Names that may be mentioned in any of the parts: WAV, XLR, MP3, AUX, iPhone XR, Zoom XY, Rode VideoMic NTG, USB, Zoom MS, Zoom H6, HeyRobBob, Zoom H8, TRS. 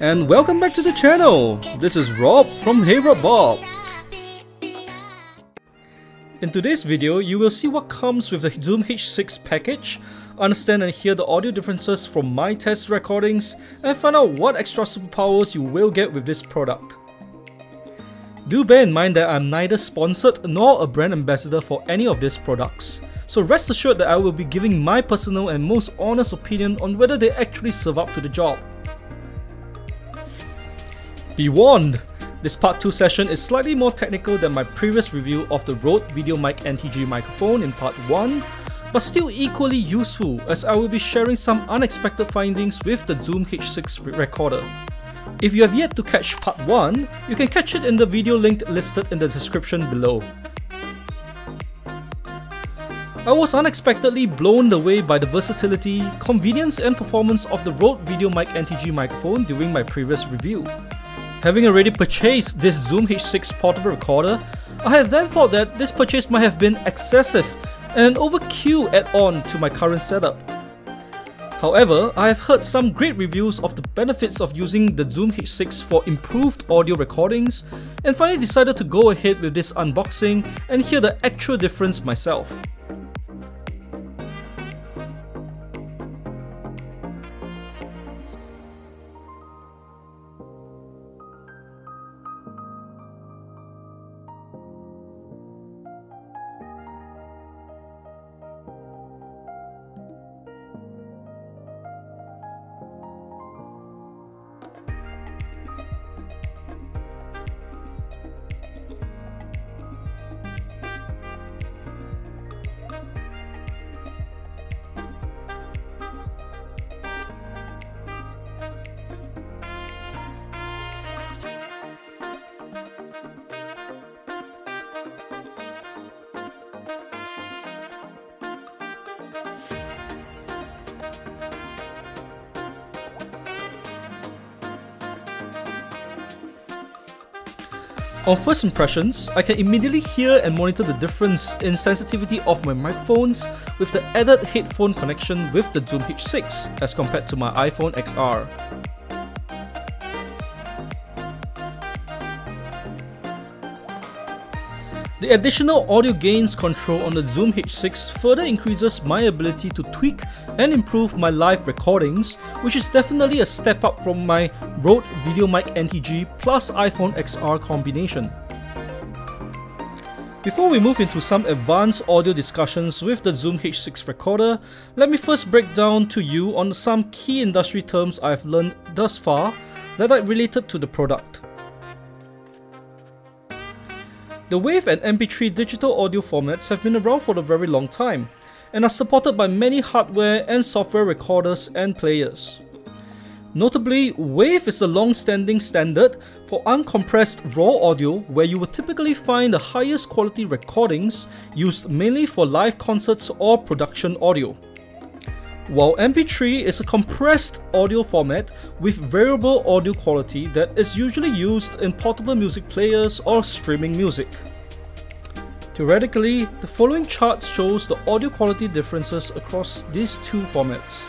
and welcome back to the channel. This is Rob from Hey Rob Bob. In today's video, you will see what comes with the Zoom H6 package, understand and hear the audio differences from my test recordings, and find out what extra superpowers you will get with this product. Do bear in mind that I'm neither sponsored nor a brand ambassador for any of these products, so rest assured that I will be giving my personal and most honest opinion on whether they actually serve up to the job. Be warned! This part 2 session is slightly more technical than my previous review of the Rode VideoMic NTG microphone in part 1, but still equally useful as I will be sharing some unexpected findings with the Zoom H6 recorder. If you have yet to catch part 1, you can catch it in the video link listed in the description below. I was unexpectedly blown away by the versatility, convenience and performance of the Rode VideoMic NTG microphone during my previous review. Having already purchased this Zoom H6 portable recorder, I had then thought that this purchase might have been excessive and an overkill add-on to my current setup. However, I have heard some great reviews of the benefits of using the Zoom H6 for improved audio recordings and finally decided to go ahead with this unboxing and hear the actual difference myself. On first impressions, I can immediately hear and monitor the difference in sensitivity of my microphones with the added headphone connection with the Zoom H6 as compared to my iPhone XR. The additional audio gains control on the Zoom H6 further increases my ability to tweak and improve my live recordings, which is definitely a step up from my Rode VideoMic NTG plus iPhone XR combination. Before we move into some advanced audio discussions with the Zoom H6 recorder, let me first break down to you on some key industry terms I've learned thus far that are related to the product. The WAV and MP3 digital audio formats have been around for a very long time and are supported by many hardware and software recorders and players. Notably, WAV is a long-standing standard for uncompressed raw audio where you will typically find the highest quality recordings used mainly for live concerts or production audio. While MP3 is a compressed audio format with variable audio quality that is usually used in portable music players or streaming music. Theoretically, the following chart shows the audio quality differences across these two formats.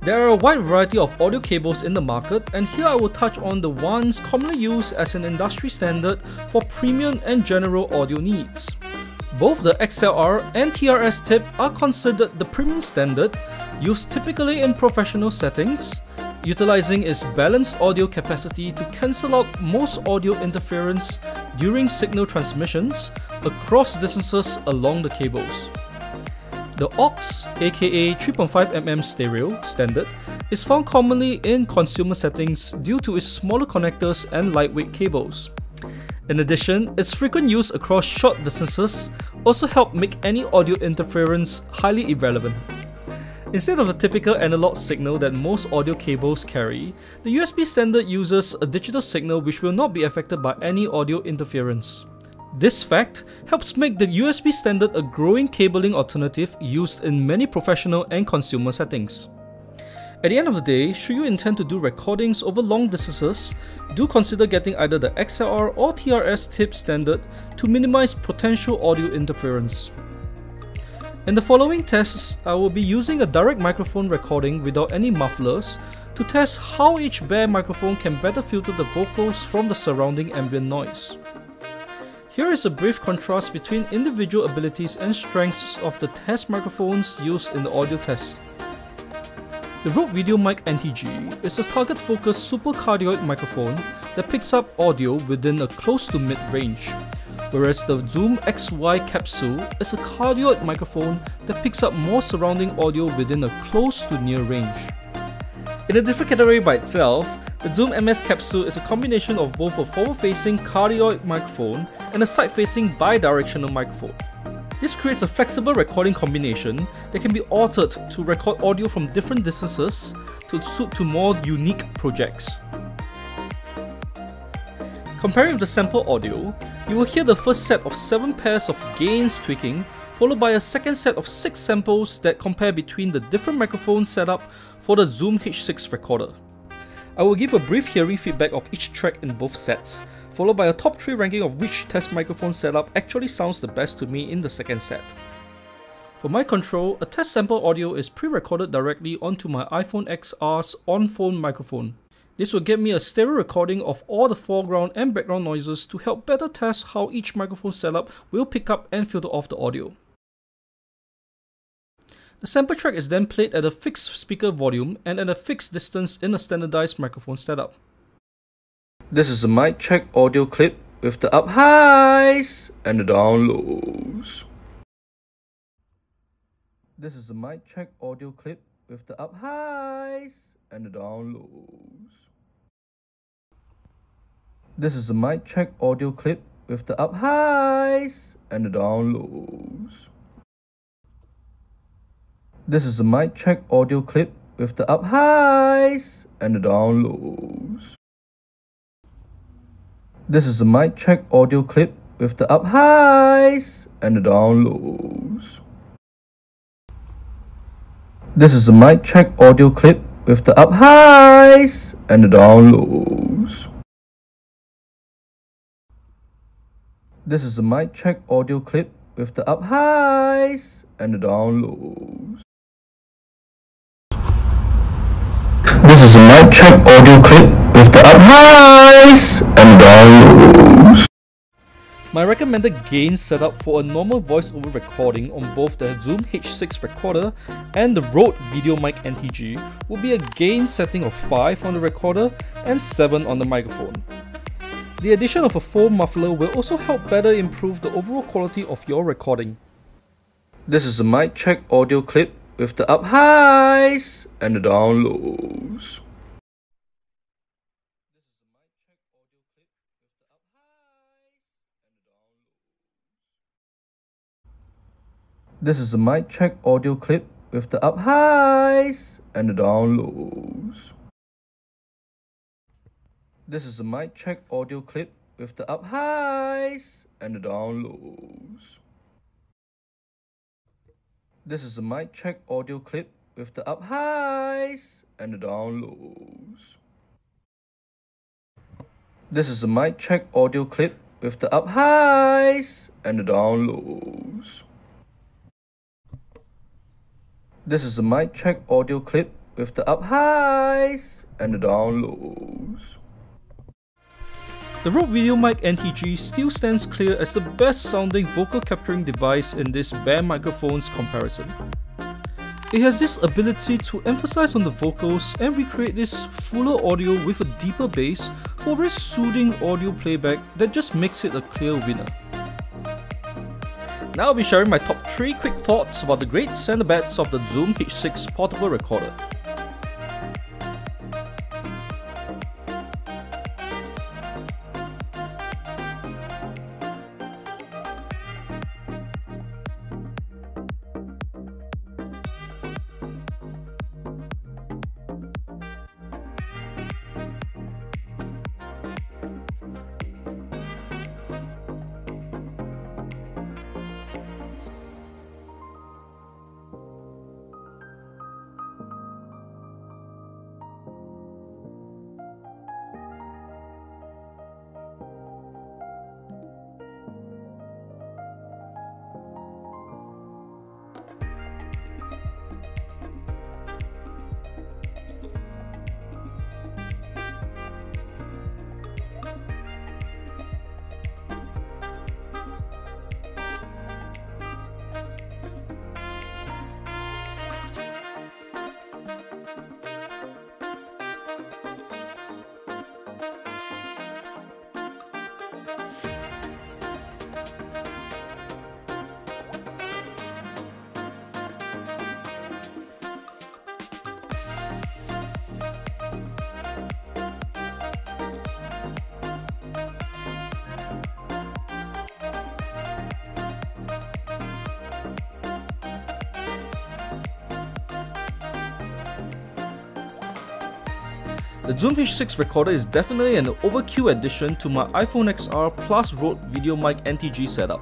There are a wide variety of audio cables in the market, and here I will touch on the ones commonly used as an industry standard for premium and general audio needs. Both the XLR and TRS tip are considered the premium standard, used typically in professional settings, utilizing its balanced audio capacity to cancel out most audio interference during signal transmissions across distances along the cables. The AUX, aka 3.5mm stereo standard, is found commonly in consumer settings due to its smaller connectors and lightweight cables. In addition, its frequent use across short distances also helped make any audio interference highly irrelevant. Instead of a typical analog signal that most audio cables carry, the USB standard uses a digital signal which will not be affected by any audio interference. This fact helps make the USB standard a growing cabling alternative used in many professional and consumer settings. At the end of the day, should you intend to do recordings over long distances, do consider getting either the XLR or TRS tip standard to minimize potential audio interference. In the following tests, I will be using a direct microphone recording without any mufflers to test how each bare microphone can better filter the vocals from the surrounding ambient noise. Here is a brief contrast between individual abilities and strengths of the test microphones used in the audio tests. The Rode VideoMic NTG is a target-focused supercardioid microphone that picks up audio within a close to mid-range, whereas the Zoom XY capsule is a cardioid microphone that picks up more surrounding audio within a close to near range. In a different category by itself, the Zoom MS capsule is a combination of both a forward-facing cardioid microphone and a side-facing bidirectional microphone. This creates a flexible recording combination that can be altered to record audio from different distances to suit to more unique projects. Comparing with the sample audio, you will hear the first set of 7 pairs of gains tweaking, followed by a second set of 6 samples that compare between the different microphone setup for the Zoom H6 recorder. I will give a brief hearing feedback of each track in both sets, followed by a top 3 ranking of which test microphone setup actually sounds the best to me in the second set. For my control, a test sample audio is pre-recorded directly onto my iPhone XR's on-phone microphone. This will get me a stereo recording of all the foreground and background noises to help better test how each microphone setup will pick up and filter off the audio. The sample track is then played at a fixed speaker volume and at a fixed distance in a standardized microphone setup. This is a mic check audio clip with the up highs and the down lows. This is a mic check audio clip with the up highs and the down lows. This is a mic check audio clip with the up highs and the down lows. This is a mic check audio clip with the up highs and the down lows. This is a mic check audio clip with the up highs and the down lows. This is a mic check audio clip with the up highs and the down lows. This is a mic check audio clip with the up highs and the down lows. This is a mic check audio clip with the up highs and down lows. My recommended gain setup for a normal voiceover recording on both the Zoom H6 recorder and the Rode VideoMic NTG will be a gain setting of 5 on the recorder and 7 on the microphone. The addition of a foam muffler will also help better improve the overall quality of your recording. This is a mic check audio clip with the up highs and the down lows. This is a mic check audio clip with the up highs and the down lows. This is a mic check audio clip with the up highs and the down lows. This is a mic check audio clip with the up highs and the down lows. This is a mic check audio clip with the up highs and the down lows. This is a mic check audio clip with the up highs and the down lows. The Rode VideoMic NTG still stands clear as the best sounding vocal capturing device in this bare microphones comparison. It has this ability to emphasize on the vocals and recreate this fuller audio with a deeper bass for very soothing audio playback that just makes it a clear winner. Now I'll be sharing my top 3 quick thoughts about the greats and the bads of the Zoom H6 portable recorder. The Zoom H6 recorder is definitely an overkill addition to my iPhone XR plus Rode VideoMic NTG setup.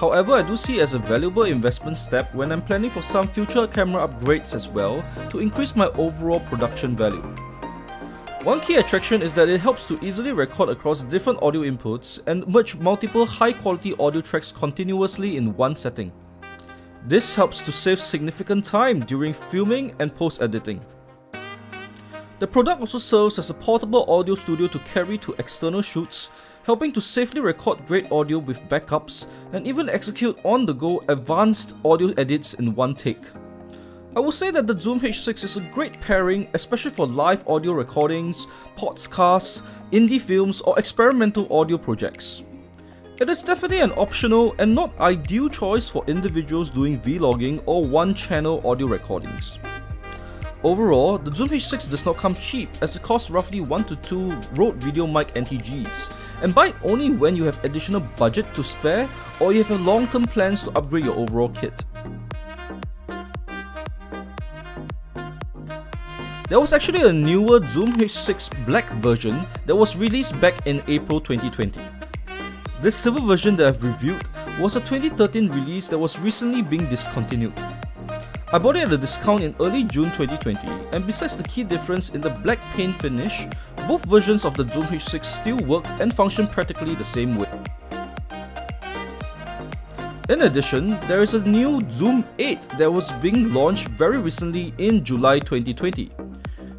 However, I do see it as a valuable investment step when I'm planning for some future camera upgrades as well to increase my overall production value. One key attraction is that it helps to easily record across different audio inputs and merge multiple high-quality audio tracks continuously in one setting. This helps to save significant time during filming and post-editing. The product also serves as a portable audio studio to carry to external shoots, helping to safely record great audio with backups and even execute on-the-go advanced audio edits in one take. I would say that the Zoom H6 is a great pairing, especially for live audio recordings, podcasts, indie films, or experimental audio projects. It is definitely an optional and not ideal choice for individuals doing vlogging or one-channel audio recordings. Overall, the Zoom H6 does not come cheap, as it costs roughly 1 to 2 Rode VideoMic NTGs, and buy it only when you have additional budget to spare or you have long-term plans to upgrade your overall kit. There was actually a newer Zoom H6 Black version that was released back in April 2020. This silver version that I've reviewed was a 2013 release that was recently being discontinued. I bought it at a discount in early June 2020, and besides the key difference in the black paint finish, both versions of the Zoom H6 still work and function practically the same way. In addition, there is a new Zoom 8 that was being launched very recently in July 2020.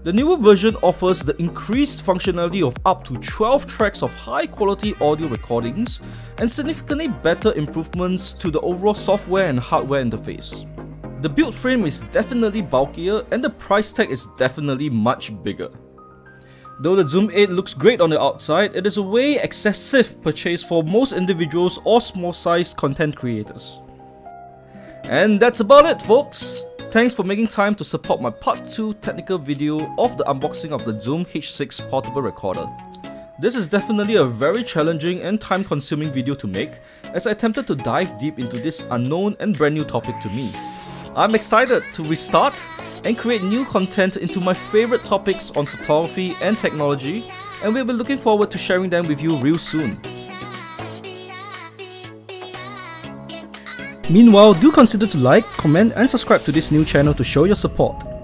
The newer version offers the increased functionality of up to 12 tracks of high-quality audio recordings and significantly better improvements to the overall software and hardware interface. The build frame is definitely bulkier and the price tag is definitely much bigger. Though the Zoom 8 looks great on the outside, it is a way excessive purchase for most individuals or small-sized content creators. And that's about it, folks! Thanks for making time to support my part 2 technical video of the unboxing of the Zoom H6 portable recorder. This is definitely a very challenging and time-consuming video to make, as I attempted to dive deep into this unknown and brand new topic to me. I'm excited to restart and create new content into my favorite topics on photography and technology, and we'll be looking forward to sharing them with you real soon. Meanwhile, do consider to like, comment and subscribe to this new channel to show your support.